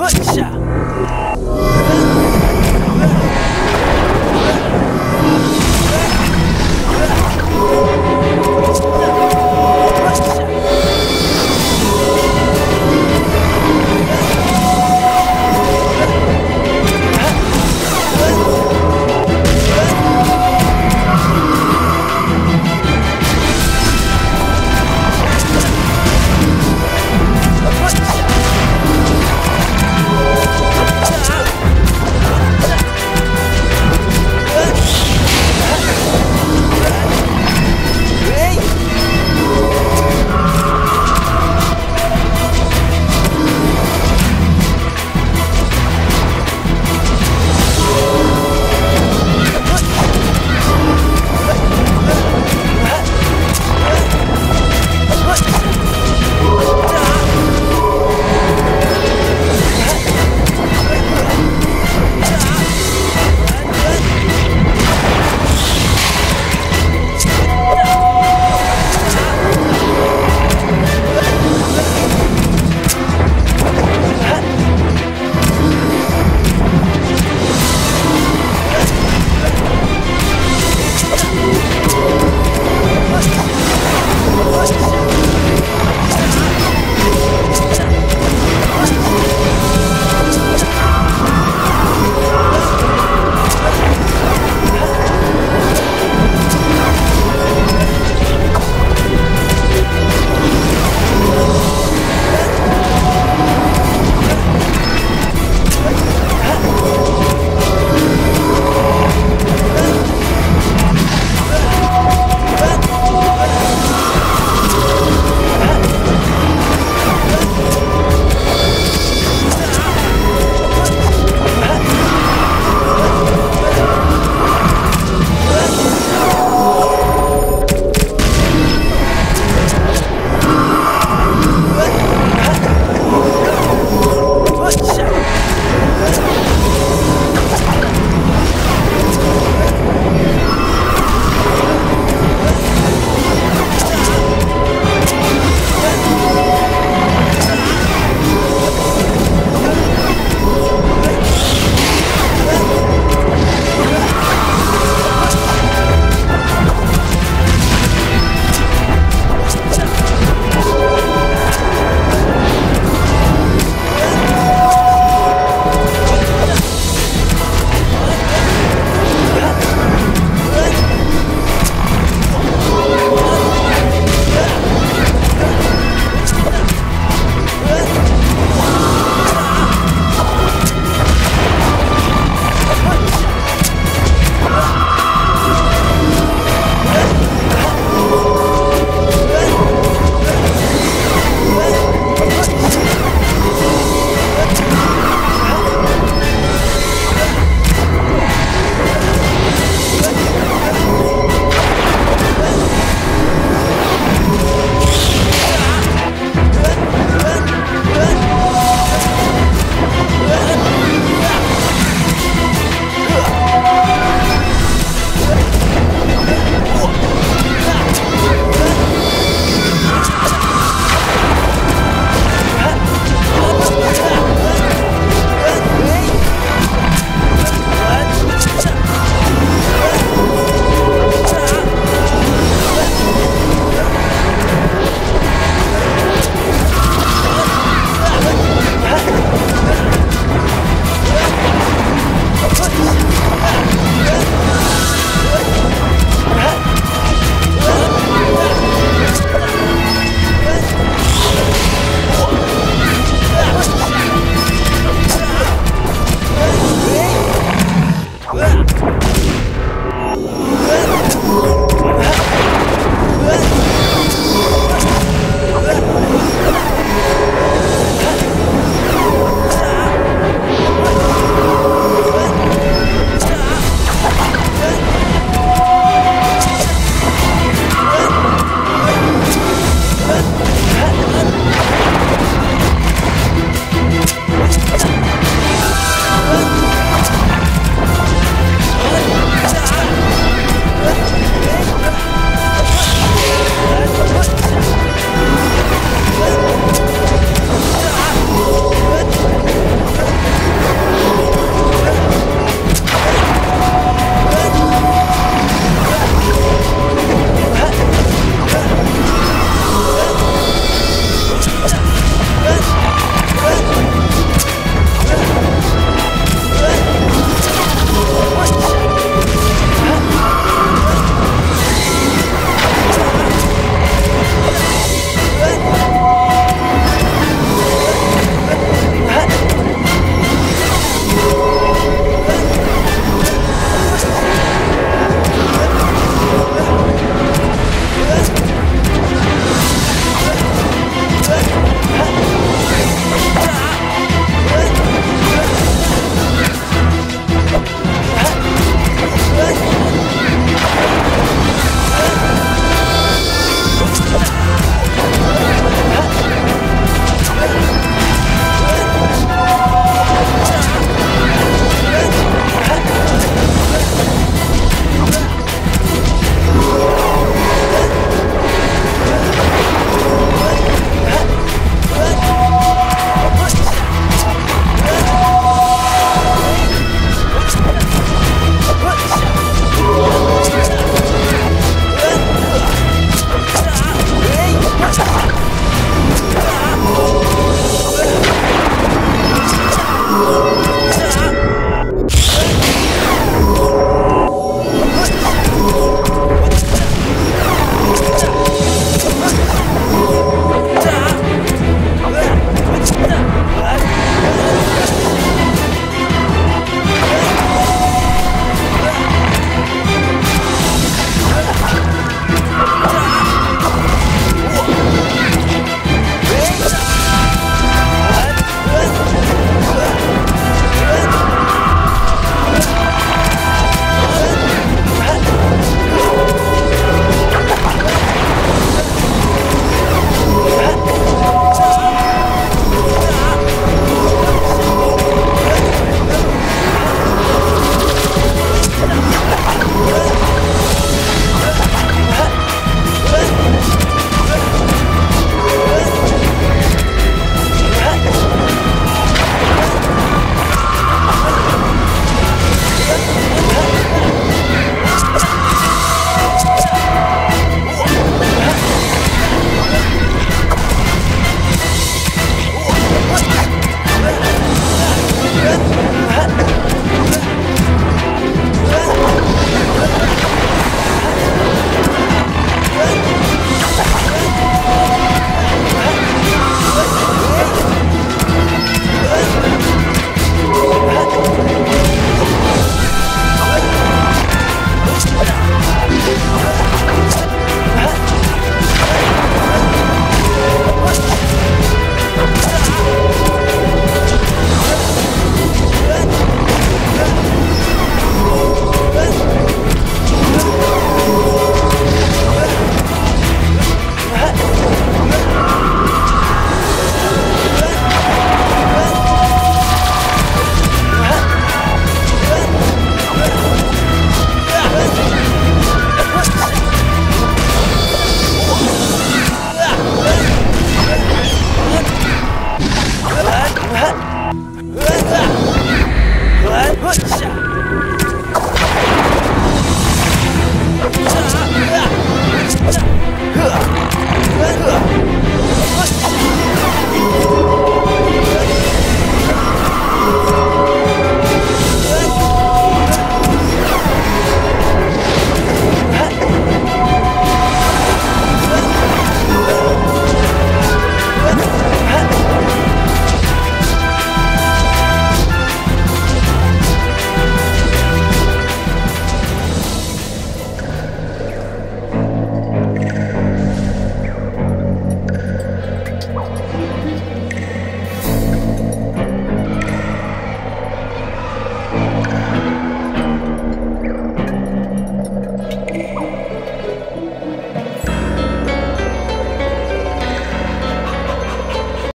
Hutcha!